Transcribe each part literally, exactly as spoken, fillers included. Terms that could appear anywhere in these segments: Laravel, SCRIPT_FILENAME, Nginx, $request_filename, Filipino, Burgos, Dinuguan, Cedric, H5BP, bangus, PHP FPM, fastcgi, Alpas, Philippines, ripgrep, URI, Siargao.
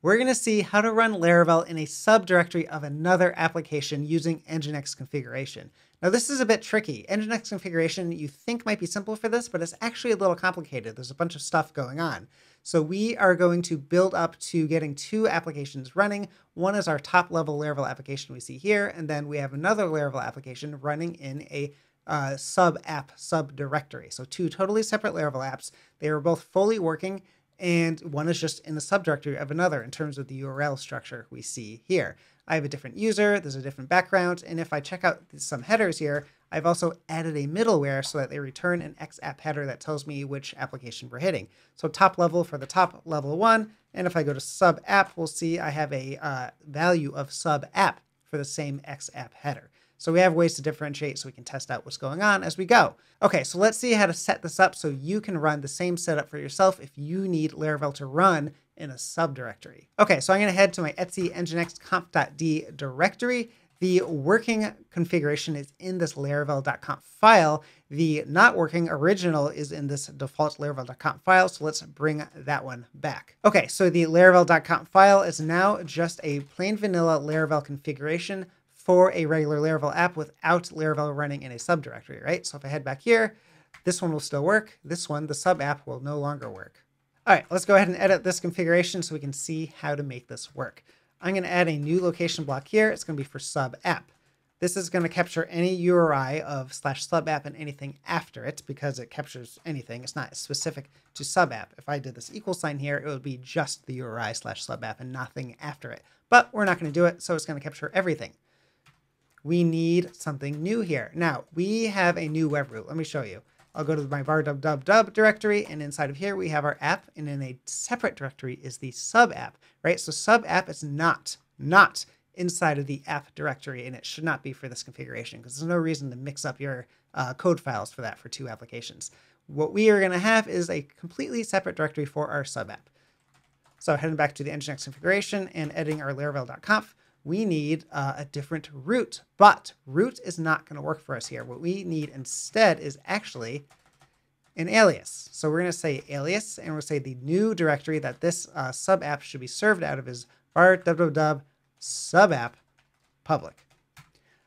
we're going to see how to run Laravel in a subdirectory of another application using Nginx configuration. Now, this is a bit tricky. Nginx configuration you think might be simple for this, but it's actually a little complicated. There's a bunch of stuff going on. So we are going to build up to getting two applications running. One is our top level Laravel application we see here, and then we have another Laravel application running in a uh, sub app subdirectory. So two totally separate Laravel apps. They are both fully working, and one is just in a subdirectory of another in terms of the U R L structure we see here. I have a different user, there's a different background, and if I check out some headers here, I've also added a middleware so that they return an X app header that tells me which application we're hitting. So top level for the top level one, and if I go to sub app, we'll see I have a uh, value of sub app for the same X app header. So we have ways to differentiate so we can test out what's going on as we go. Okay, so let's see how to set this up so you can run the same setup for yourself if you need Laravel to run in a subdirectory. Okay, so I'm gonna head to my etsy nginx conf.d directory. The working configuration is in this laravel dot conf file. The not working original is in this default laravel dot conf file, so let's bring that one back. Okay, so the laravel dot conf file is now just a plain vanilla Laravel configuration for a regular Laravel app without Laravel running in a subdirectory, right? So if I head back here, this one will still work. This one, the sub app, will no longer work. All right, let's go ahead and edit this configuration so we can see how to make this work. I'm going to add a new location block here. It's going to be for sub app. This is going to capture any U R I of slash sub app and anything after it because it captures anything. It's not specific to sub app. If I did this equal sign here, it would be just the U R I slash sub app and nothing after it. But we're not going to do it, so it's going to capture everything. We need something new here. Now, we have a new web root. Let me show you. I'll go to my var dub dub dub directory, and inside of here we have our app, and in a separate directory is the sub app, right? So sub app is not, not inside of the app directory, and it should not be for this configuration because there's no reason to mix up your uh, code files for that for two applications. What we are going to have is a completely separate directory for our sub app. So heading back to the Nginx configuration and editing our laravel dot conf. We need uh, a different root, but root is not going to work for us here. What we need instead is actually an alias. So we're going to say alias, and we'll say the new directory that this uh, sub app should be served out of is var www sub app public.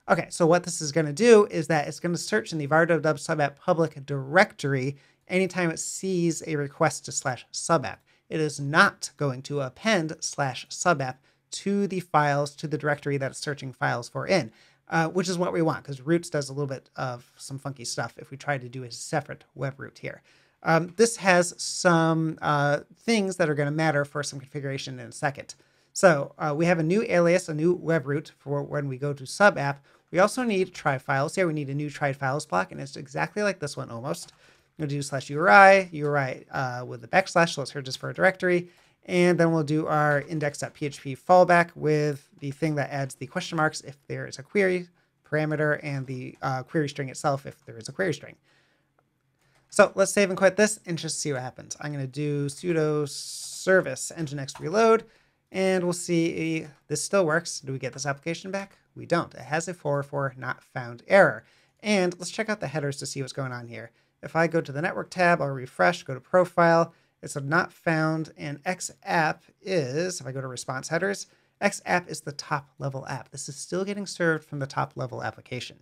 Okay, so what this is going to do is that it's going to search in the var www sub app public directory anytime it sees a request to slash sub app. It is not going to append slash sub app to the files, to the directory that it's searching files for in, uh, which is what we want, because roots does a little bit of some funky stuff if we try to do a separate web root here. Um, this has some uh, things that are going to matter for some configuration in a second. So uh, we have a new alias, a new web root for when we go to sub app. We also need try files here. We need a new try files block, and it's exactly like this one almost. We'll do slash U R I, U R I uh, with the backslash, so it's here just for a directory. And then we'll do our index.php fallback with the thing that adds the question marks if there is a query parameter, and the uh, query string itself if there is a query string. So let's save and quit this and just see what happens. I'm going to do sudo service nginx reload, and we'll see this still works. Do we get this application back? We don't. It has a four oh four not found error. And let's check out the headers to see what's going on here. If I go to the network tab, I'll refresh, go to profile. It's not found, and X app is, if I go to response headers, X app is the top level app. This is still getting served from the top level application.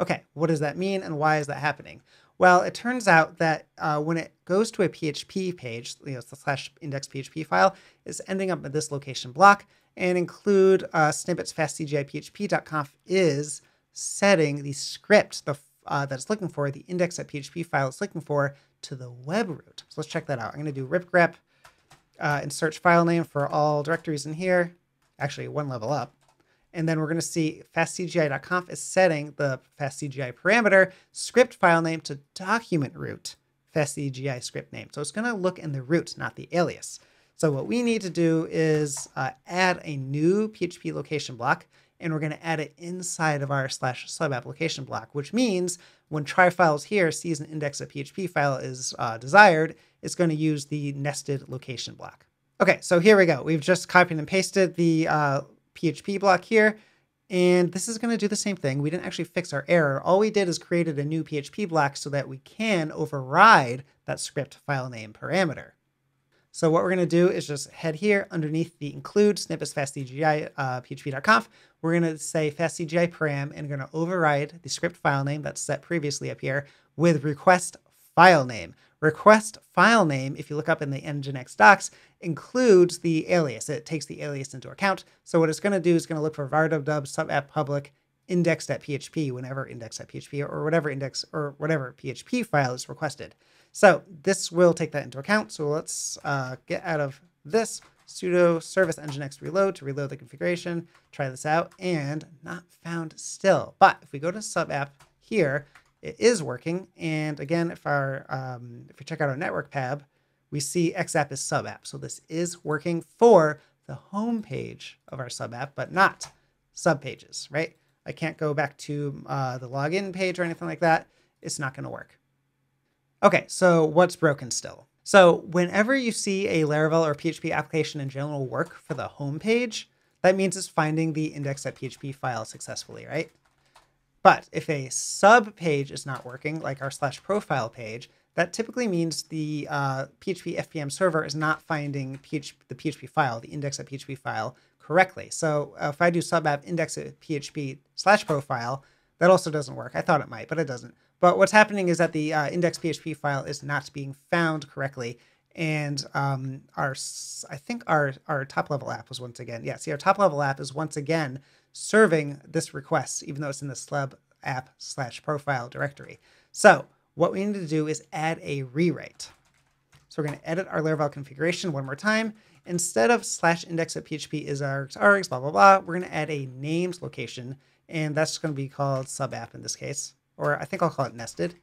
Okay, what does that mean, and why is that happening? Well, it turns out that uh, when it goes to a P H P page, you know, it's the slash index P H P file, it's ending up at this location block, and include uh, snippets fastcgi php.conf is setting the script, the Uh, that it's looking for, the index.php file it's looking for, to the web root. So let's check that out. I'm going to do ripgrep uh, and search file name for all directories in here, actually one level up. And then we're going to see fastcgi.conf is setting the fastcgi parameter script file name to document root fastcgi script name. So it's going to look in the root, not the alias. So what we need to do is uh, add a new P H P location block, and we're going to add it inside of our slash sub application block, which means when try files here sees an index.php file is uh, desired, it's going to use the nested location block. Okay, so here we go. We've just copied and pasted the uh, P H P block here, and this is going to do the same thing. We didn't actually fix our error. All we did is created a new P H P block so that we can override that script file name parameter. So what we're going to do is just head here underneath the include snippets fastcgi uh, php.conf. We're going to say fastcgi param and we're going to override the script file name that's set previously up here with request file name. Request file name, if you look up in the Nginx docs, includes the alias. It takes the alias into account. So what it's going to do is going to look for var.dub subapp public index.php whenever index.php or whatever index or whatever P H P file is requested. So this will take that into account. So let's uh, get out of this sudo service nginx reload to reload the configuration, try this out, and not found still. But if we go to subapp here, it is working. And again, if our um, if we check out our network tab, we see xapp is subapp. So this is working for the home page of our subapp, but not sub pages, right? I can't go back to uh, the login page or anything like that. It's not going to work. Okay, so what's broken still? So whenever you see a Laravel or P H P application in general work for the home page, that means it's finding the index.php file successfully, right? But if a sub page is not working, like our slash profile page, that typically means the uh, P H P F P M server is not finding P H P, the P H P file, the index.php file, correctly. So uh, if I do subapp index.php slash profile, that also doesn't work. I thought it might, but it doesn't. But what's happening is that the uh, index.php file is not being found correctly. And um, our, I think our, our top level app was once again, yeah, see our top level app is once again serving this request, even though it's in the slub app slash profile directory. So what we need to do is add a rewrite. So we're going to edit our Laravel configuration one more time. Instead of slash index.php is rxrx, blah, blah, blah, we're going to add a named location. And that's going to be called subapp in this case, or I think I'll call it nested.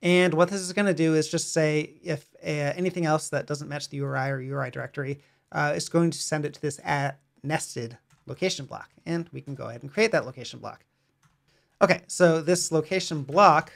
And what this is going to do is just say if uh, anything else that doesn't match the U R I or U R I directory, uh, it's going to send it to this at nested location block. And we can go ahead and create that location block. Okay, so this location block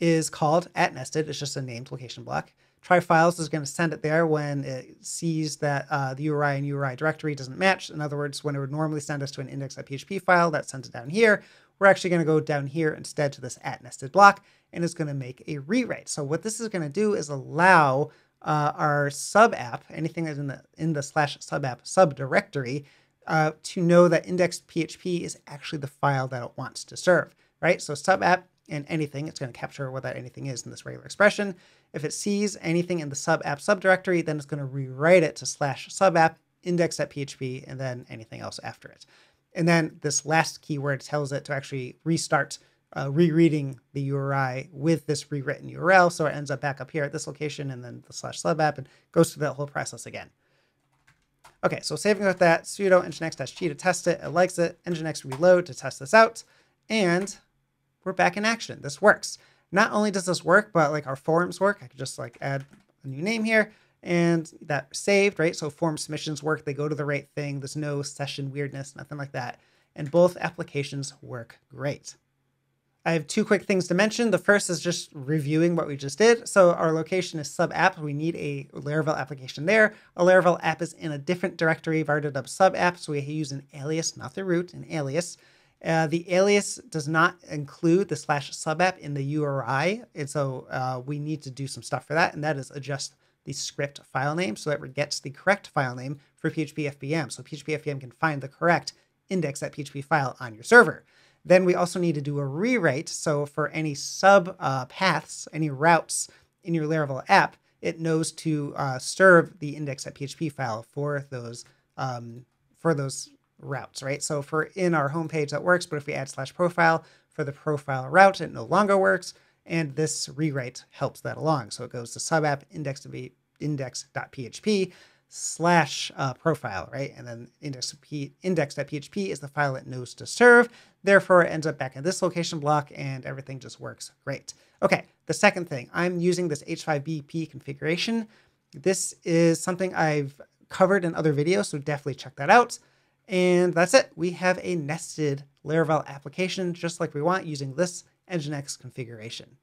is called at nested. It's just a named location block. Try files is going to send it there when it sees that uh, the U R I and U R I directory doesn't match. In other words, when it would normally send us to an index.php file, that sends it down here. We're actually going to go down here instead to this at nested block, and it's going to make a rewrite. So what this is going to do is allow uh, our sub app, anything that's in the in the slash sub app subdirectory, uh, to know that index.php is actually the file that it wants to serve, right? So sub app and anything, it's going to capture what that anything is in this regular expression. If it sees anything in the sub app subdirectory, then it's going to rewrite it to slash subapp index.php and then anything else after it. And then this last keyword tells it to actually restart uh, rereading the U R I with this rewritten U R L. So it ends up back up here at this location and then the slash subapp and goes through that whole process again. Okay, so saving with that, sudo nginx-g to test it. It likes it. Nginx reload to test this out. And we're back in action. This works. Not only does this work, but like our forms work. I could just like add a new name here and that saved, right? So form submissions work. They go to the right thing. There's no session weirdness, nothing like that. And both applications work great. I have two quick things to mention. The first is just reviewing what we just did. So our location is subapp. We need a Laravel application there. A Laravel app is in a different directory, var.dub subapp. So we use an alias, not the root, an alias. Uh, the alias does not include the slash subapp in the U R I, and so uh, we need to do some stuff for that, and that is adjust the script file name so that it gets the correct file name for P H P F P M. So P H P F P M can find the correct index.php file on your server. Then we also need to do a rewrite, so for any sub uh, paths, any routes in your Laravel app, it knows to uh, serve the index.php file for those um, for those. routes, right? So for in our homepage that works, but if we add slash profile for the profile route, it no longer works. And this rewrite helps that along. So it goes to subapp index.php slash uh, profile, right? And then index.php index.php is the file it knows to serve. Therefore, it ends up back in this location block and everything just works great. Okay. The second thing, I'm using this H five B P configuration. This is something I've covered in other videos, so definitely check that out. And that's it. We have a nested Laravel application just like we want using this Nginx configuration.